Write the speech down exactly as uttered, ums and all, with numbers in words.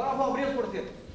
Agora eu vou abrir as portetas.